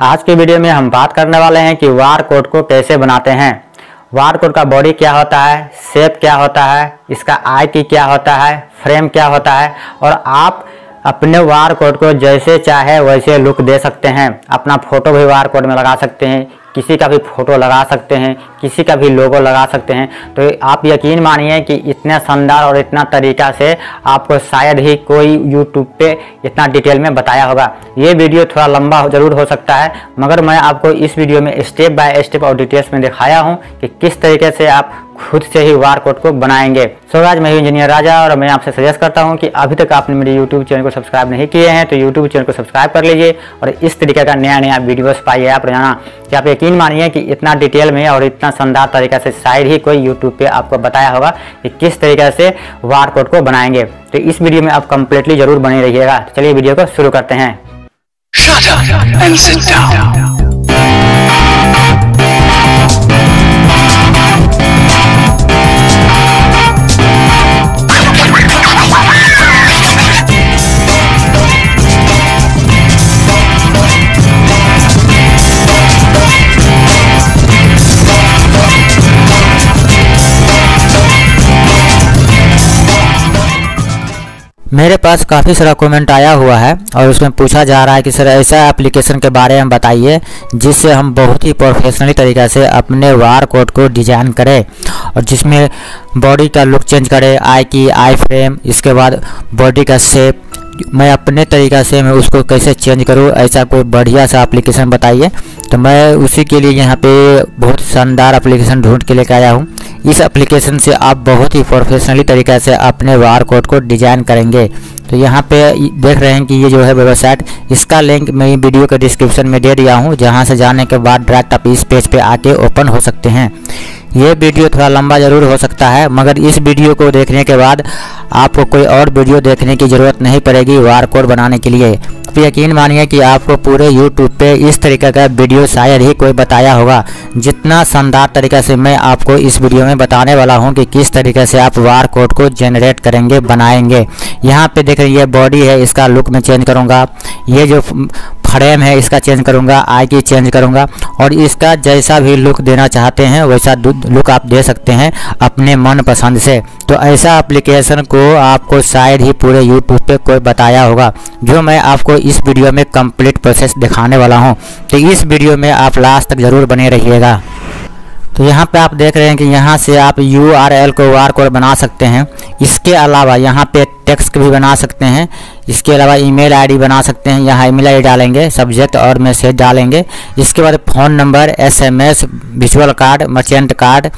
आज के वीडियो में हम बात करने वाले हैं कि बार कोड को कैसे बनाते हैं। बार कोड का बॉडी क्या होता है, शेप क्या होता है, इसका आई की क्या होता है, फ्रेम क्या होता है, और आप अपने बार कोड को जैसे चाहे वैसे लुक दे सकते हैं। अपना फोटो भी बार कोड में लगा सकते हैं, किसी का भी फोटो लगा सकते हैं, किसी का भी लोगो लगा सकते हैं। तो आप यकीन मानिए कि इतने शानदार और इतना तरीका से आपको शायद ही कोई YouTube पे इतना डिटेल में बताया होगा। ये वीडियो थोड़ा लंबा ज़रूर हो सकता है, मगर मैं आपको इस वीडियो में स्टेप बाय स्टेप और डिटेल्स में दिखाया हूँ कि किस तरीके से आप खुद से ही बार कोड को बनाएंगे। सो गाइस, मैं इंजीनियर राजा और मैं आपसे सजेस्ट करता हूँ कि अभी तक आपने मेरे यूट्यूब चैनल को सब्सक्राइब नहीं किए हैं तो यूट्यूब चैनल को सब्सक्राइब कर लीजिए और इस तरीके का नया नया वीडियोस पाइए आप रोजाना। कि आप यकीन मानिए कि इतना डिटेल में और इतना शानदार तरीके से शायद ही कोई यूट्यूब पे आपको बताया होगा कि किस तरीके से बार कोड को बनाएंगे। तो इस वीडियो में आप कम्प्लीटली जरूर बने रहिएगा। तो चलिए वीडियो को शुरू करते हैं। मेरे पास काफ़ी सारा कमेंट आया हुआ है और उसमें पूछा जा रहा है कि सर ऐसा एप्लीकेशन के बारे में बताइए जिससे हम बहुत ही प्रोफेशनली तरीके से अपने बार कोड को डिज़ाइन करें और जिसमें बॉडी का लुक चेंज करें, आई की, आई फ्रेम, इसके बाद बॉडी का शेप, मैं अपने तरीक़ा से मैं उसको कैसे चेंज करूँ, ऐसा कोई बढ़िया सा एप्लीकेशन बताइए। तो मैं उसी के लिए यहाँ पे बहुत शानदार एप्लीकेशन ढूंढ के लेकर आया हूँ। इस एप्लीकेशन से आप बहुत ही प्रोफेशनली तरीक़े से अपने बार कोड को डिज़ाइन करेंगे। तो यहाँ पे देख रहे हैं कि ये जो है वेबसाइट, इसका लिंक मैं वीडियो के डिस्क्रिप्शन में दे दिया हूँ, जहाँ से जाने के बाद डायरेक्ट आप इस पेज पे आके ओपन हो सकते हैं। ये वीडियो थोड़ा लंबा ज़रूर हो सकता है, मगर इस वीडियो को देखने के बाद आपको कोई और वीडियो देखने की ज़रूरत नहीं पड़ेगी बार कोड बनाने के लिए। तो यकीन मानिए कि आपको पूरे YouTube पे इस तरीके का वीडियो शायद ही कोई बताया होगा। जितना शानदार तरीक़े से मैं आपको इस वीडियो में बताने वाला हूँ कि किस तरीके से आप बार कोड को जनरेट करेंगे, बनाएंगे। यहाँ पे देख रहे, ये बॉडी है, इसका लुक मैं चेंज करूँगा, ये जो फ्रेम है इसका चेंज करूँगा, आई की चेंज करूँगा, और इसका जैसा भी लुक देना चाहते हैं वैसा लुक आप दे सकते हैं अपने मन पसंद से। तो ऐसा एप्लीकेशन को आपको शायद ही पूरे YouTube पे कोई बताया होगा, जो मैं आपको इस वीडियो में कंप्लीट प्रोसेस दिखाने वाला हूं। तो इस वीडियो में आप लास्ट तक ज़रूर बने रहिएगा। तो यहाँ पे आप देख रहे हैं कि यहाँ से आप URL को बार कोड बना सकते हैं। इसके अलावा यहाँ पे टेक्स्ट भी बना सकते हैं, इसके अलावा ईमेल आईडी बना सकते हैं। यहाँ ईमेल आईडी डालेंगे, सब्जेक्ट और मैसेज डालेंगे, इसके बाद phone number, SMS, visual card, merchant card.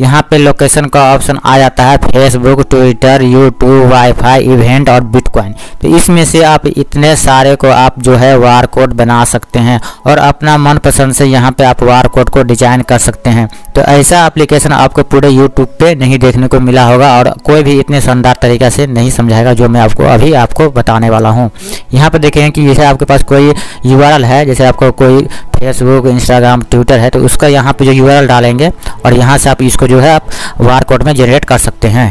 यहाँ पे लोकेशन का ऑप्शन आ जाता है, Facebook, Twitter, YouTube, wifi, event और बिटकॉइन। तो इसमें से आप इतने सारे को आप जो है बार कोड बना सकते हैं और अपना मनपसंद से यहाँ पर आप बार कोड को डिज़ाइन कर सकते हैं। तो ऐसा एप्लीकेशन आपको पूरे यूट्यूब पे नहीं देखने को मिला होगा और कोई भी इतने शानदार तरीक़े से नहीं समझाएगा जो मैं आपको अभी आपको बताने वाला हूँ। यहाँ पर देखें कि जैसे आपके पास कोई URL है, जैसे आपको कोई फेसबुक, इंस्टाग्राम, ट्विटर है, तो उसका यहाँ पे जो URL डालेंगे और यहाँ से आप इसको जो है आप बार कोड में जनरेट कर सकते हैं।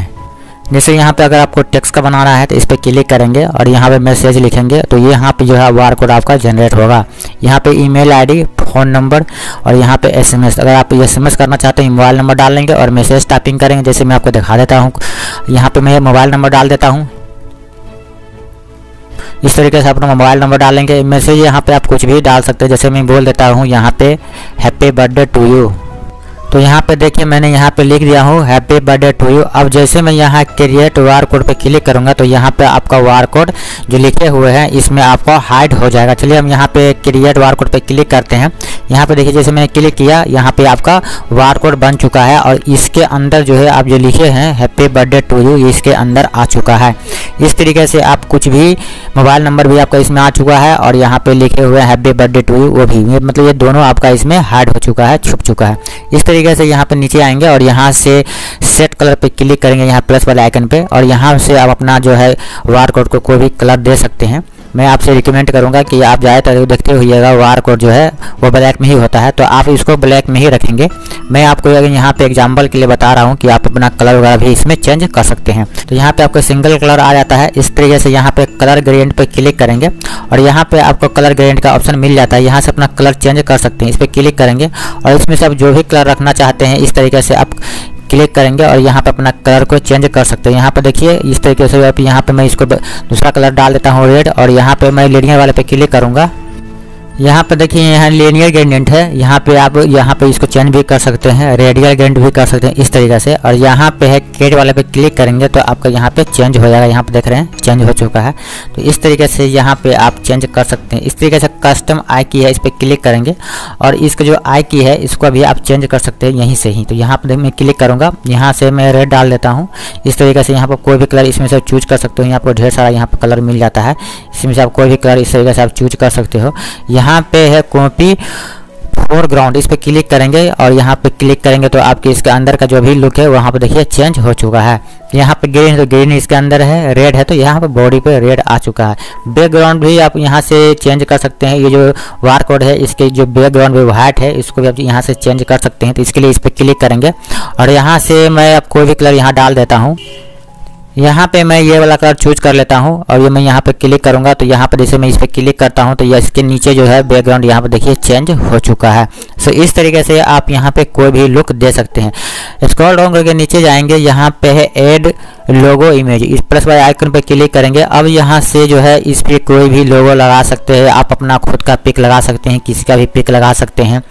जैसे यहाँ पे अगर आपको टेक्स्ट का बनाना है तो इस पर क्लिक करेंगे और यहाँ पे मैसेज लिखेंगे तो ये यहाँ पे जो है बार कोड आपका जनरेट होगा। यहाँ पे ईमेल आईडी, फ़ोन नंबर और यहाँ पे SMS, अगर आप SMS करना चाहते हैं मोबाइल नंबर डाल लेंगे और मैसेज टाइपिंग करेंगे। जैसे मैं आपको दिखा देता हूँ, यहाँ पे मैं मोबाइल नंबर डाल देता हूँ। इस तरीके से अपना मोबाइल नंबर डालेंगे। मैसेज यहाँ पे आप कुछ भी डाल सकते हैं, जैसे मैं बोल देता हूँ यहाँ पे हैप्पी बर्थडे टू यू। तो यहाँ पे देखिए मैंने यहाँ पे लिख दिया हूँ हैप्पी बर्थडे टू यू। अब जैसे मैं यहाँ क्रिएट बार कोड पर क्लिक करूँगा तो यहाँ पे आपका बार कोड जो लिखे हुए हैं इसमें आपका हाइड हो जाएगा। चलिए हम यहाँ पे क्रिएट बार कोड पर क्लिक करते हैं। यहाँ पे देखिए जैसे मैंने क्लिक किया, यहाँ पे आपका बार कोड बन चुका है और इसके अंदर जो है आप जो लिखे हैं हैप्पी बर्थडे टू यू इसके अंदर आ चुका है। इस तरीके से आप कुछ भी, मोबाइल नंबर भी आपका इसमें आ चुका है और यहाँ पे लिखे हुए हैप्पी बर्थडे टू यू वो भी, मतलब ये दोनों आपका इसमें हाइड हो चुका है, छुप चुका है। इस तरीके से यहाँ पे नीचे आएंगे और यहाँ से सेट कलर पे क्लिक करेंगे, यहाँ प्लस वाले आइकन पे, और यहाँ से आप अपना जो है बार कोड को कोई भी कलर दे सकते हैं। मैं आपसे रिकमेंड करूंगा कि आप ज़्यादातर देखते हुएगा वार कोड जो है वो ब्लैक में ही होता है, तो आप इसको ब्लैक में ही रखेंगे। मैं आपको यहाँ पे एग्जांपल के लिए बता रहा हूँ कि आप अपना कलर वगैरह भी इसमें चेंज कर सकते हैं। तो यहाँ पे आपको सिंगल कलर आ जाता है। इस तरीके से यहाँ पे कलर ग्रेडियंट पे क्लिक करेंगे और यहाँ पे आपको कलर ग्रेडियंट का ऑप्शन मिल जाता है। यहाँ से अपना कलर चेंज कर सकते हैं, इस पर क्लिक करेंगे और इसमें से आप जो भी कलर रखना चाहते हैं इस तरीके से आप क्लिक करेंगे और यहाँ पे अपना कलर को चेंज कर सकते हैं। यहाँ पे देखिए इस तरीके से आप यहाँ पे मैं इसको दूसरा कलर डाल देता हूँ रेड, और यहाँ पे मैं लिनियर वाले पे क्लिक करूँगा। यहाँ पे देखिए यहाँ लिनियर ग्रेडियंट है, यहाँ पे आप यहाँ पे इसको चेंज भी कर सकते हैं, रेडियल ग्रेडियंट भी कर सकते हैं इस तरीके से। और यहाँ पे है ग्रेड वाले पे क्लिक करेंगे तो आपका यहाँ पे चेंज हो जाएगा। यहाँ पे देख रहे हैं चेंज हो चुका है। तो इस तरीके से यहाँ पे आप चेंज कर सकते हैं। इस तरीके से कस्टम आई की है, इस पर क्लिक करेंगे और इसका जो आई की है इसको भी आप चेंज कर सकते हैं यहीं से ही। तो यहाँ पर मैं क्लिक करूँगा, यहाँ से मैं रेड डाल देता हूँ। इस तरीके से यहाँ पर कोई भी कलर इसमें से चूज कर सकते हो। आपको ढेर सारा यहाँ पर कलर मिल जाता है, इसमें से आप कोई भी कलर इस तरीके से आप चूज कर सकते हो। यहाँ पे है कॉपी फोरग्राउंड, इस पर क्लिक करेंगे और यहाँ पे क्लिक करेंगे तो आपके इसके अंदर का जो भी लुक है वहाँ पे देखिए चेंज हो चुका है। यहाँ पे ग्रीन तो ग्रीन इसके अंदर है, रेड है तो यहाँ पे बॉडी पे रेड आ चुका है। बैकग्राउंड भी आप यहाँ से चेंज कर सकते हैं। ये जो बार कोड है इसके जो बैकग्राउंड भी वाइट है इसको भी आप यहाँ से चेंज कर सकते हैं। तो इसके लिए इस पर क्लिक करेंगे और यहाँ से मैं आप कोई भी कलर यहाँ डाल देता हूँ। यहाँ पे मैं ये वाला कलर चूज कर लेता हूँ और ये मैं यहाँ पे क्लिक करूँगा। तो यहाँ पर जैसे मैं इस पर क्लिक करता हूँ तो ये इसके नीचे जो है बैकग्राउंड यहाँ पे देखिए चेंज हो चुका है। सो इस तरीके से आप यहाँ पे कोई भी लुक दे सकते हैं। स्क्रॉल डाउन करके नीचे जाएंगे, यहाँ पे है ऐड लोगो इमेज, इस प्लस वाले आइकन पर क्लिक करेंगे। अब यहाँ से जो है इस पर कोई भी लोगो लगा सकते हैं, आप अपना खुद का पिक लगा सकते हैं, किसी का भी पिक लगा सकते हैं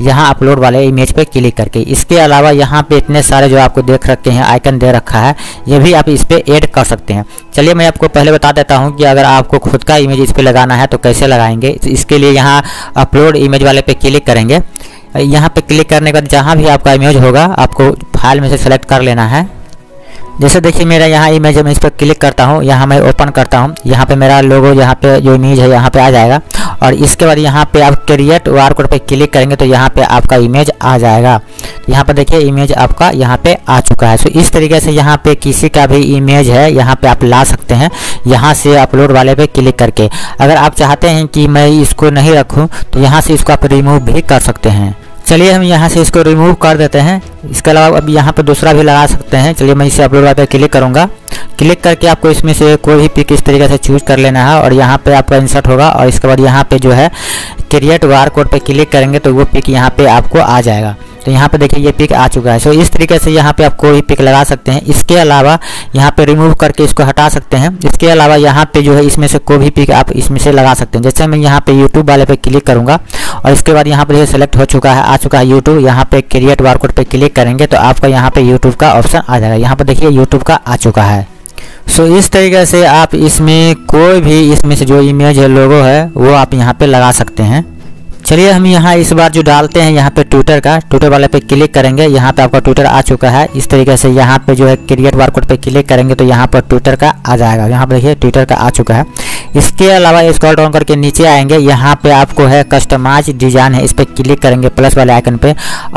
यहाँ अपलोड वाले इमेज पर क्लिक करके। इसके अलावा यहाँ पे इतने सारे जो आपको देख रखे हैं आइकन दे रखा है, ये भी आप इस पे ऐड कर सकते हैं। चलिए मैं आपको पहले बता देता हूं कि अगर आपको खुद का इमेज इस पे लगाना है तो कैसे लगाएंगे। तो इसके लिए यहां अपलोड इमेज वाले पे क्लिक करेंगे। यहां पे क्लिक करने के बाद जहां भी आपका इमेज होगा आपको फाइल में से सेलेक्ट कर लेना है। जैसे देखिए मेरा यहाँ इमेज है, मैं इस पर क्लिक करता हूँ, यहाँ मैं ओपन करता हूँ, यहाँ पे मेरा लोगो यहाँ पे जो इमेज है यहाँ पे आ जाएगा। और इसके बाद यहाँ पे आप क्रिएट बार कोड पे क्लिक करेंगे तो यहाँ पे आपका इमेज आ जाएगा। यहाँ पे देखिए इमेज आपका यहाँ पे आ चुका है। सो इस तरीके से यहाँ पे किसी का भी इमेज है यहाँ पे आप ला सकते हैं यहाँ से अपलोड वाले पे क्लिक करके। अगर आप चाहते हैं कि मैं इसको नहीं रखूँ तो यहाँ से इसको आप रिमूव भी कर सकते हैं। चलिए हम यहाँ से इसको रिमूव कर देते हैं। इसके अलावा अब यहाँ पर दूसरा भी लगा सकते हैं। चलिए मैं इसे अपलोड पर क्लिक करूँगा। क्लिक करके आपको इसमें से कोई भी पिक इस तरीके से चूज कर लेना है और यहाँ पे आपका इंसर्ट होगा। और इसके बाद यहाँ पे जो है क्रिएट बार कोड पर क्लिक करेंगे तो वो पिक यहाँ पे आपको आ जाएगा। तो यहाँ पे देखिए ये पिक आ चुका है। सो इस तरीके से यहाँ पे आप कोई पिक लगा सकते हैं। इसके अलावा यहाँ पे रिमूव करके इसको हटा सकते हैं। इसके अलावा यहाँ पे जो है इसमें से कोई भी पिक आप इसमें से लगा सकते हैं। जैसे मैं यहाँ पे यूट्यूब वाले पे क्लिक करूँगा और इसके बाद यहाँ पे सेलेक्ट हो चुका है, आ चुका है यूट्यूब। यहाँ पे क्रिएट बार कोड पर क्लिक करेंगे तो आपका यहाँ पे यूट्यूब का ऑप्शन आ जाएगा। यहाँ पर देखिए यूट्यूब का आ चुका है। सो इस तरीके से आप इसमें कोई भी इसमें से जो इमेज है लोगो है वो आप यहाँ पे लगा सकते हैं। चलिए हम यहाँ इस बार जो डालते हैं यहाँ पे ट्विटर का, ट्विटर वाले पे क्लिक करेंगे। यहाँ पे आपका ट्विटर आ चुका है। इस तरीके से यहाँ पे जो है क्रिएट बार कोड पे क्लिक करेंगे तो यहाँ पर ट्विटर का आ जाएगा। यहाँ पर देखिए ट्विटर का आ चुका है। इसके अलावा स्क्रॉल डाउन करके नीचे आएंगे, यहाँ पे आपको है कस्टमाइज डिजाइन है, इस पर क्लिक करेंगे प्लस वाले आइकन पे।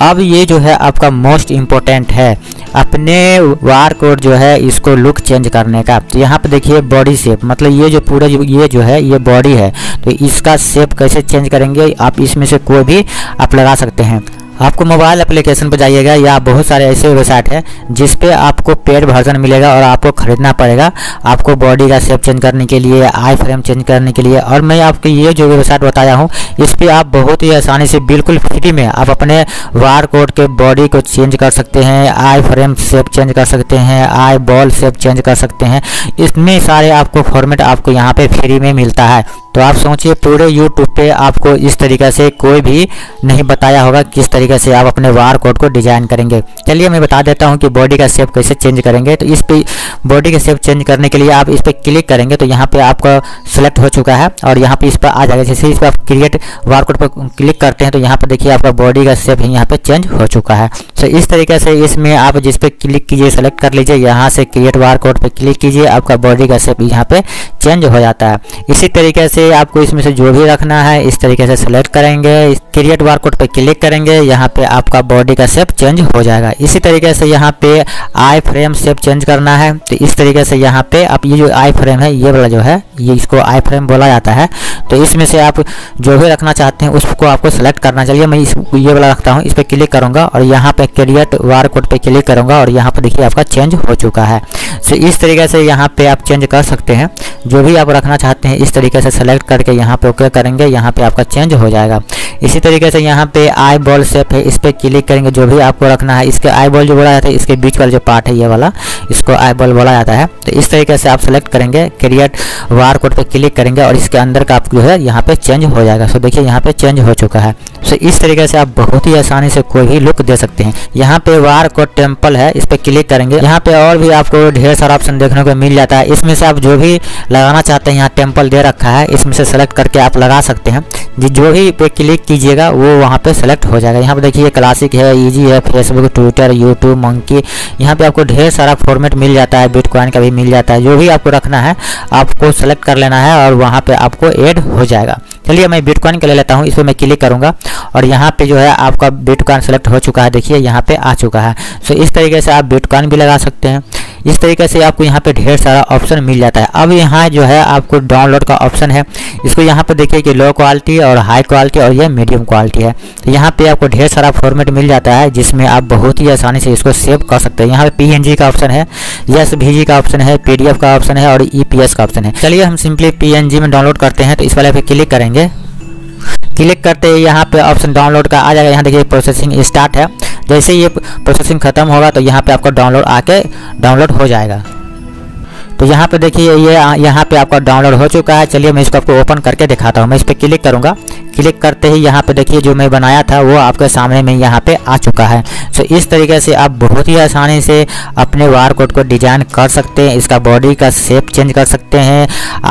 अब ये जो है आपका मोस्ट इम्पोर्टेंट है अपने बार कोड जो है इसको लुक चेंज करने का। तो यहाँ पे देखिए बॉडी शेप, मतलब ये जो पूरा ये जो है ये बॉडी है, तो इसका शेप कैसे चेंज करेंगे आप इसमें से कोई भी आप लगा सकते हैं। आपको मोबाइल एप्लीकेशन पर जाइएगा या बहुत सारे ऐसे वेबसाइट है जिस पे आपको पेड वर्जन मिलेगा और आपको खरीदना पड़ेगा आपको बॉडी का शेप चेंज करने के लिए, आई फ्रेम चेंज करने के लिए। और मैं आपको ये जो वेबसाइट बताया हूँ इस पे आप बहुत ही आसानी से बिल्कुल फ्री में आप अपने बार कोड के बॉडी को चेंज कर सकते हैं, आई फ्रेम शेप चेंज कर सकते हैं, आई बॉल शेप चेंज कर सकते हैं। इसमें सारे आपको फॉर्मेट आपको यहाँ पे फ्री में मिलता है। तो आप सोचिए पूरे YouTube पे आपको इस तरीके से कोई भी नहीं बताया होगा किस तरीके से आप अपने बार कोड को डिज़ाइन करेंगे। चलिए मैं बता देता हूं कि बॉडी का शेप कैसे चेंज करेंगे। तो इस पे बॉडी का शेप चेंज करने के लिए आप इस पर क्लिक करेंगे तो यहां पे आपका सेलेक्ट हो चुका है और यहां पे इस पर आ जाएगा। जैसे इस पर आप क्रिएट बार कोड पर क्लिक करते हैं तो यहाँ पर देखिए आपका बॉडी का शेप यहाँ पर चेंज हो चुका है। तो इस तरीके से इसमें आप जिस पर क्लिक कीजिए सेलेक्ट कर लीजिए, यहाँ से क्रिएट बार कोड पर क्लिक कीजिए, आपका बॉडी का शेप यहाँ पर चेंज हो जाता है। इसी तरीके से आपको इसमें से जो भी रखना है इस तरीके से सेलेक्ट करेंगे, क्रिएट बार कोड पर क्लिक करेंगे, यहाँ पे आपका बॉडी का शेप चेंज हो जाएगा। इसी तरीके से यहाँ पे आई फ्रेम शेप चेंज करना है तो इस तरीके से यहाँ पे आप ये जो आई फ्रेम है ये वाला जो है ये इसको आई फ्रेम बोला जाता है। तो इसमें से आप जो भी रखना चाहते हैं उसको आपको सेलेक्ट करना चाहिए। मैं इस ये वाला रखता हूँ, इस पर क्लिक करूँगा और यहाँ पे क्रिएट बार कोड पर क्लिक करूँगा और यहाँ पर देखिए आपका चेंज हो चुका है। तो इस तरीके से यहाँ पे आप चेंज कर सकते हैं जो भी आप रखना चाहते हैं। इस तरीके से सेलेक्ट करके यहाँ पे ओके करेंगे, यहाँ पे आपका चेंज हो जाएगा। इसी तरीके से यहाँ पे आई बॉल शेप है, इस पर क्लिक करेंगे जो भी आपको रखना है। इसके आई बॉल जो बोला जाता है इसके बीच वाला जो पार्ट है ये वाला इसको आई बॉल बोला जाता है। तो इस तरीके से आप सेलेक्ट करेंगे, क्रिएट बार कोड पर क्लिक करेंगे और इसके अंदर का आप जो है यहाँ पे चेंज हो जाएगा। सो देखिए यहाँ पे चेंज हो चुका है। सो इस तरीके से आप बहुत ही आसानी से कोई भी लुक दे सकते हैं। यहाँ पे बार कोड टेम्पल है, इस पर क्लिक करेंगे। यहाँ पे और भी आपको ढेर सारा ऑप्शन देखने को मिल जाता है। इसमें से आप जो भी लगाना चाहते हैं, यहाँ टेम्पल दे रखा है, इसमें से सेलेक्ट करके आप लगा सकते हैं। जो भी पे क्लिक कीजिएगा वो वहाँ पे सेलेक्ट हो जाएगा। यहाँ पे देखिए क्लासिक है, इजी है, फेसबुक, ट्विटर, यूट्यूब, मंकी, यहाँ पे आपको ढेर सारा फॉर्मेट मिल जाता है। बिटकॉइन का भी मिल जाता है। जो भी आपको रखना है आपको सेलेक्ट कर लेना है और वहाँ पे आपको ऐड हो जाएगा। चलिए मैं बिटकॉइन का ले लेता हूँ, इस पर मैं क्लिक करूँगा और यहाँ पे जो है आपका बिटकॉइन सेलेक्ट हो चुका है। देखिए यहाँ पे आ चुका है। सो इस तरीके से आप बिटकॉइन भी लगा सकते हैं। इस तरीके से आपको यहाँ पे ढेर सारा ऑप्शन मिल जाता है। अब यहाँ जो है आपको डाउनलोड का ऑप्शन है, इसको यहाँ पे देखिए कि लो क्वालिटी और हाई क्वालिटी और ये मीडियम क्वालिटी है। तो यहाँ पे आपको ढेर सारा फॉर्मेट मिल जाता है जिसमें आप बहुत ही आसानी से इसको सेव कर सकते हैं। यहाँ पे PNG का ऑप्शन है, SVG का ऑप्शन है, PDF का ऑप्शन है और EPS का ऑप्शन है। चलिए हम सिंपली PNG में डाउनलोड करते हैं। तो इस वाले पे क्लिक करेंगे, क्लिक करते ही यहाँ पे ऑप्शन डाउनलोड का आ जाएगा। यहाँ देखिए प्रोसेसिंग स्टार्ट है। जैसे ये प्रोसेसिंग खत्म होगा तो यहाँ पे आपका डाउनलोड आके डाउनलोड हो जाएगा। तो यहाँ पे देखिए ये यहाँ पे आपका डाउनलोड हो चुका है। चलिए मैं इसको आपको ओपन करके दिखाता हूँ। मैं इस पर क्लिक करूँगा, क्लिक करते ही यहाँ पे देखिए जो मैं बनाया था वो आपके सामने में यहाँ पे आ चुका है। सो इस तरीके से आप बहुत ही आसानी से अपने बार कोड को डिजाइन कर सकते हैं। इसका बॉडी का शेप चेंज कर सकते हैं,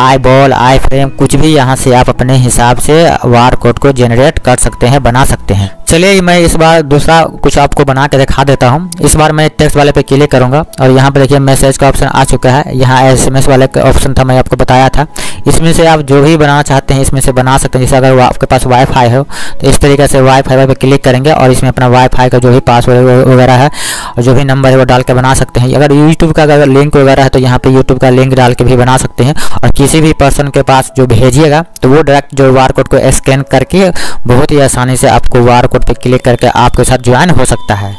आई बॉल, आई फ्रेम, कुछ भी यहाँ से आप अपने हिसाब से बार कोड को जनरेट कर सकते हैं, बना सकते हैं। चलिए मैं इस बार दूसरा कुछ आपको बना के दिखा देता हूँ। इस बार मैं टेक्स्ट वाले पे क्लिक करूँगा और यहाँ पे देखिए मैसेज का ऑप्शन आ चुका है। यहाँ SMS वाले का ऑप्शन था, मैं आपको बताया था। इसमें से आप जो भी बनाना चाहते हैं इसमें से बना सकते हैं। जैसे अगर आपके पास वाईफाई हो तो इस तरीके से वाईफाई पे क्लिक करेंगे और इसमें अपना वाईफाई का जो भी पासवर्ड वगैरह है और जो भी नंबर है वो डाल के बना सकते हैं। अगर यूट्यूब का अगर लिंक वगैरह है तो यहाँ पे यूट्यूब का लिंक डाल के भी बना सकते हैं। और किसी भी पर्सन के पास जो भेजिएगा तो वो डायरेक्ट जो बार कोड को स्कैन करके बहुत ही आसानी से आपको बार कोड पर क्लिक करके आपके साथ ज्वाइन हो सकता है।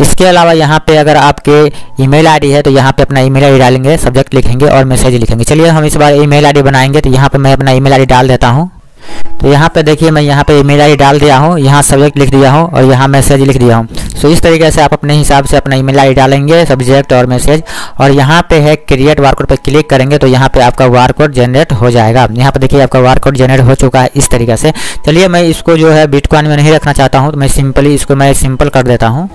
इसके अलावा यहाँ पे अगर आपके ईमेल आईडी है तो यहाँ पे अपना ईमेल आईडी डालेंगे, सब्जेक्ट लिखेंगे और मैसेज लिखेंगे। चलिए हम इस बार ईमेल आईडी बनाएंगे। तो यहाँ पे मैं अपना ईमेल आईडी डाल देता हूँ। तो यहाँ पे देखिए मैं यहाँ पे ईमेल आईडी डाल दिया हूँ, यहाँ सब्जेक्ट लिख दिया हूँ और यहाँ मैसेज लिख दिया हूँ। सो इस तरीके से आप अपने हिसाब से अपना ईमेल आईडी डालेंगे, सब्जेक्ट और मैसेज। और यहाँ पे है क्रिएट बारकोड पे क्लिक करेंगे तो यहाँ पे आपका बारकोड जनरेट हो जाएगा। यहाँ पे देखिए आपका बारकोड जनरेट हो चुका है इस तरीके से। चलिए मैं इसको जो है बिटकॉइन में नहीं रखना चाहता हूँ तो मैं सिंपली इसको मैं सिंपल कर देता हूँ।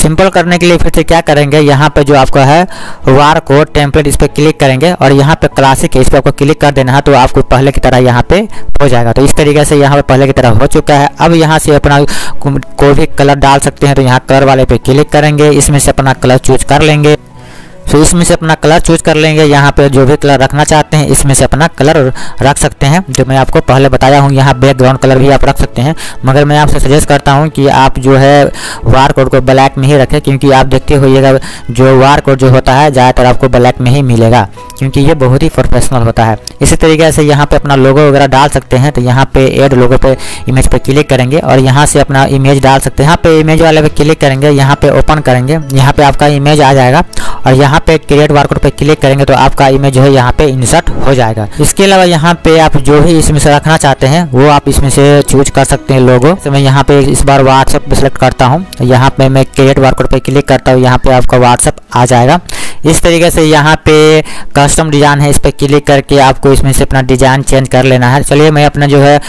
सिंपल करने के लिए फिर से क्या करेंगे, यहाँ पे जो आपका है बार कोड टेम्पलेट, इस पर क्लिक करेंगे और यहाँ पे क्लासिक है, इस पर आपको क्लिक कर देना है। तो आपको पहले की तरह यहाँ पे हो जाएगा। तो इस तरीके से यहाँ पे पहले की तरह हो चुका है। अब यहाँ से अपना कोई भी कलर डाल सकते हैं। तो यहाँ कलर वाले पे क्लिक करेंगे, इसमें से अपना कलर चूज कर लेंगे। तो इसमें से अपना कलर चूज कर लेंगे। यहाँ पे जो भी कलर रखना चाहते हैं इसमें से अपना कलर रख सकते हैं, जो मैं आपको पहले बताया हूँ। यहाँ बैकग्राउंड कलर भी आप रख सकते हैं, मगर मैं आपसे सजेस्ट करता हूँ कि आप जो है बार कोड को ब्लैक में ही रखें, क्योंकि आप देखते होइएगा जो बार कोड जो होता है ज़्यादातर आपको ब्लैक में ही मिलेगा, क्योंकि ये बहुत ही प्रोफेशनल होता है। इसी तरीके से यहाँ पे अपना लोगो वगैरह डाल सकते हैं। तो यहाँ पे ऐड लोगो पे इमेज पे क्लिक करेंगे और यहाँ से अपना इमेज डाल सकते हैं। यहाँ पे इमेज वाले पे क्लिक करेंगे, यहाँ पे ओपन करेंगे, यहाँ पे आपका इमेज आ जाएगा और यहाँ पे क्रिएट बारकोड पे क्लिक करेंगे तो आपका इमेज जो है यहाँ पे इंसर्ट हो जाएगा। इसके अलावा यहाँ पे आप जो भी इसमें से रखना चाहते हैं वो आप इसमें से चूज कर सकते हैं लोगो। तो मैं यहाँ पे इस बार व्हाट्सएप पे सेलेक्ट करता हूँ। यहाँ पे मैं क्रिएट बारकोड पे क्लिक करता हूँ, यहाँ पे आपका व्हाट्सएप आ जाएगा। इस तरीके से यहाँ पे कस्टम डिजाइन है, इस पर क्लिक करके आपको इसमें से अपना डिजाइन चेंज कर लेना है। चलिए मैं अपना जो है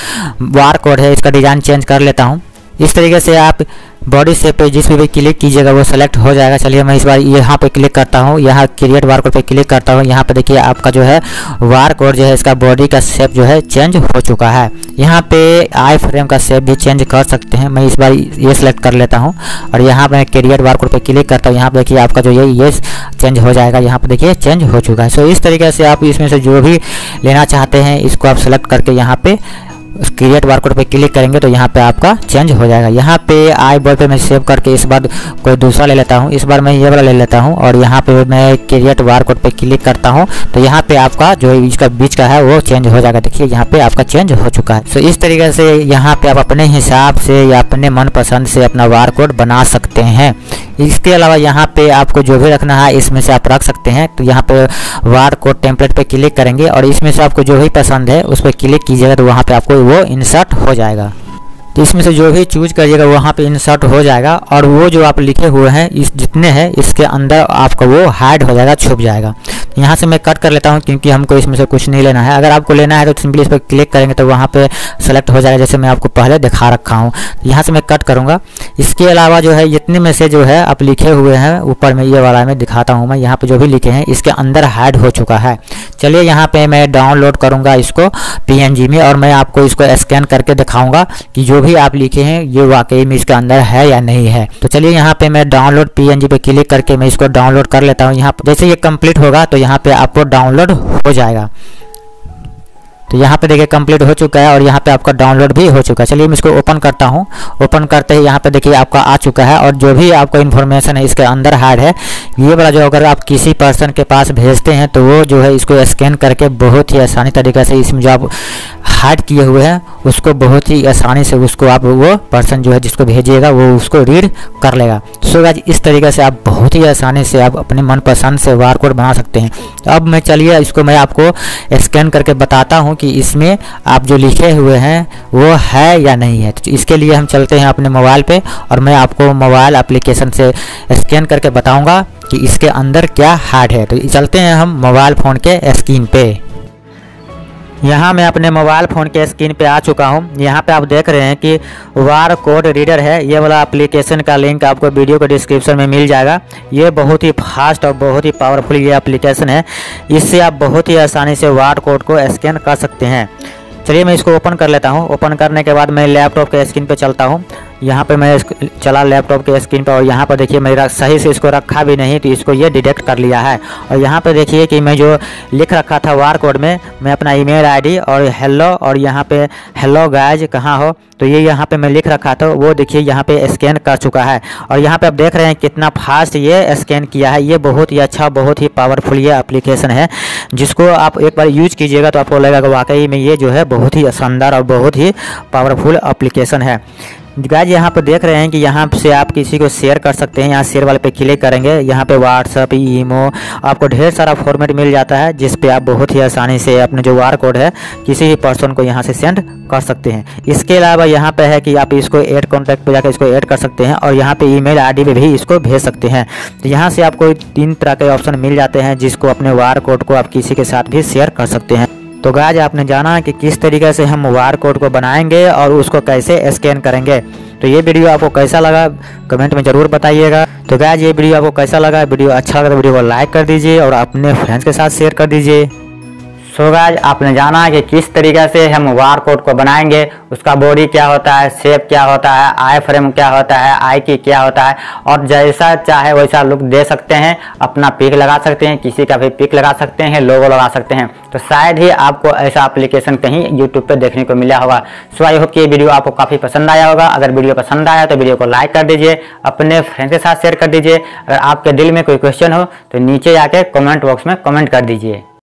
बार कोड है इसका डिजाइन चेंज कर लेता हूँ। इस तरीके से आप बॉडी शेप पे जिस भी क्लिक कीजिएगा वो सेलेक्ट हो जाएगा। चलिए मैं इस बार यहाँ पे क्लिक करता हूँ, यहाँ क्रिएट बार कोड पे क्लिक करता हूँ। यहाँ पे देखिए आपका जो है बार कोड जो है इसका बॉडी का शेप जो है चेंज हो चुका है। यहाँ पे आई फ्रेम का शेप भी चेंज कर सकते हैं। मैं इस बार ये सेलेक्ट कर लेता हूँ और यहाँ पर क्रिएट बार कोड पे क्लिक करता हूँ। यहाँ पर देखिए आपका जो ये चेंज हो जाएगा। यहाँ पर देखिए चेंज हो चुका है। सो इस तरीके से आप इसमें से जो भी लेना चाहते हैं इसको आप सेलेक्ट करके यहाँ पर क्रिएट बारकोड पे क्लिक करेंगे तो यहाँ पे आपका चेंज हो जाएगा। यहाँ पे आई बॉय पे मैं सेव करके इस बार कोई दूसरा ले लेता हूँ, इस बार मैं ये वाला ले लेता हूँ और यहाँ पे मैं क्रिएट बारकोड पे क्लिक करता हूँ तो यहाँ पे आपका जो इसका बीच का है वो चेंज हो जाएगा। देखिए यहाँ पे आपका चेंज हो चुका है। सो इस तरीके से यहाँ पे आप अपने हिसाब से या अपने मनपसंद से अपना बारकोड बना सकते हैं। इसके अलावा यहाँ पे आपको जो भी रखना है इसमें से आप रख सकते हैं। तो यहाँ पे बार कोड टेम्पलेट पे क्लिक करेंगे और इसमें से आपको जो भी पसंद है उस पर क्लिक कीजिएगा तो वहाँ पे आपको वो इंसर्ट हो जाएगा। तो इसमें से जो भी चूज करिएगा वहाँ पे इंसर्ट हो जाएगा और वो जो आप लिखे हुए हैं इस जितने हैं इसके अंदर आपका वो हाइड हो जाएगा, छुप जाएगा। यहाँ से मैं कट कर लेता हूँ क्योंकि हमको इसमें से कुछ नहीं लेना है। अगर आपको लेना है तो सिंपली इस पर क्लिक करेंगे तो वहाँ पे सेलेक्ट हो जाएगा, जैसे मैं आपको पहले दिखा रखा हूँ। यहाँ से मैं कट करूँगा। इसके अलावा जो है जितने में से जो है आप लिखे हुए हैं ऊपर में ये वाला मैं दिखाता हूँ, मैं यहाँ पर जो भी लिखे हैं इसके अंदर हाइड हो चुका है। चलिए यहाँ पर मैं डाउनलोड करूँगा इसको PNG में और मैं आपको इसको स्कैन करके दिखाऊँगा कि जो भी आप लिखे हैं ये वाकई में इसके अंदर है या नहीं है। तो चलिए यहाँ पे मैं डाउनलोड PNG पे क्लिक करके मैं इसको डाउनलोड कर लेता हूँ। यहाँ पर जैसे ये कंप्लीट होगा तो यहाँ पे आपको डाउनलोड हो जाएगा। तो यहाँ पे देखिए कंप्लीट हो चुका है और यहाँ पे आपका डाउनलोड भी हो चुका है। चलिए मैं इसको ओपन करता हूँ। ओपन करते ही यहाँ पे देखिए आपका आ चुका है और जो भी आपका इन्फॉर्मेशन है इसके अंदर हाइड है। ये वाला जो अगर आप किसी पर्सन के पास भेजते हैं तो वो जो है इसको स्कैन करके बहुत ही आसानी तरीके से इसमें जो आप हाइड किए हुए हैं उसको बहुत ही आसानी से उसको आप वो पर्सन जो है जिसको भेजिएगा वो उसको रीड कर लेगा। सो गाइस इस तरीके से आप बहुत ही आसानी से आप अपने मनपसंद से बारकोड बना सकते हैं। अब मैं चलिए इसको मैं आपको स्कैन करके बताता हूँ कि इसमें आप जो लिखे हुए हैं वो है या नहीं है। तो इसके लिए हम चलते हैं अपने मोबाइल पे और मैं आपको मोबाइल एप्लीकेशन से स्कैन करके बताऊंगा कि इसके अंदर क्या हाइड है। तो चलते हैं हम मोबाइल फ़ोन के स्क्रीन पे। यहाँ मैं अपने मोबाइल फ़ोन के स्क्रीन पे आ चुका हूँ। यहाँ पे आप देख रहे हैं कि बार कोड रीडर है। ये वाला एप्लीकेशन का लिंक आपको वीडियो के डिस्क्रिप्शन में मिल जाएगा। ये बहुत ही फास्ट और बहुत ही पावरफुल ये एप्लीकेशन है। इससे आप बहुत ही आसानी से बार कोड को स्कैन कर सकते हैं। चलिए मैं इसको ओपन कर लेता हूँ। ओपन करने के बाद मैं लैपटॉप के स्क्रीन पर चलता हूँ। यहाँ पे मैं चला लैपटॉप के स्क्रीन पर और यहाँ पर देखिए मेरा सही से इसको रखा भी नहीं तो इसको ये डिटेक्ट कर लिया है। और यहाँ पे देखिए कि मैं जो लिख रखा था बार कोड में मैं अपना ईमेल आईडी और हेलो और यहाँ पे हेलो गाइज कहाँ हो तो ये यहाँ पे मैं लिख रखा था वो देखिए यहाँ पे स्कैन कर चुका है। और यहाँ पे आप देख रहे हैं कितना फास्ट ये स्कैन किया है। ये बहुत ही अच्छा बहुत ही पावरफुल ये एप्लीकेशन है जिसको आप एक बार यूज कीजिएगा तो आपको लगेगा वाकई में ये जो है बहुत ही शानदार और बहुत ही पावरफुल एप्लीकेशन है। गाइज यहाँ पर देख रहे हैं कि यहाँ से आप किसी को शेयर कर सकते हैं। यहाँ शेयर वाले पे क्लिक करेंगे। यहाँ पे व्हाट्सअप ईमो आपको ढेर सारा फॉर्मेट मिल जाता है जिस पे आप बहुत ही आसानी से अपने जो बार कोड है किसी भी पर्सन को यहाँ से सेंड कर सकते हैं। इसके अलावा यहाँ पे है कि आप इसको ऐड कॉन्टैक्ट पे जाकर इसको ऐड कर सकते हैं और यहाँ पे ईमेल आईडी पे भी इसको भेज सकते हैं। तो यहाँ से आपको 3 तरह के ऑप्शन मिल जाते हैं जिसको अपने बार कोड को आप किसी के साथ भी शेयर कर सकते हैं। तो गाइज आपने जाना कि किस तरीके से हम बार कोड को बनाएंगे और उसको कैसे स्कैन करेंगे। तो ये वीडियो आपको कैसा लगा कमेंट में ज़रूर बताइएगा। तो गाइज ये वीडियो आपको कैसा लगा, वीडियो अच्छा लगा तो वीडियो को लाइक कर दीजिए और अपने फ्रेंड्स के साथ शेयर कर दीजिए। सो गाइज आपने जाना कि किस तरीके से हम बार कोड को बनाएंगे, उसका बॉडी क्या होता है, शेप क्या होता है, आई फ्रेम क्या होता है, आई की क्या होता है और जैसा चाहे वैसा लुक दे सकते हैं, अपना पिक लगा सकते हैं, किसी का भी पिक लगा सकते हैं, लोगो लगा सकते हैं। तो शायद ही आपको ऐसा एप्लीकेशन कहीं YouTube पे देखने को मिला होगा। सो आई होप कि ये वीडियो आपको काफ़ी पसंद आया होगा। अगर वीडियो पसंद आया तो वीडियो को लाइक कर दीजिए, अपने फ्रेंड्स के साथ शेयर कर दीजिए। अगर आपके दिल में कोई क्वेश्चन हो तो नीचे आके कमेंट बॉक्स में कमेंट कर दीजिए।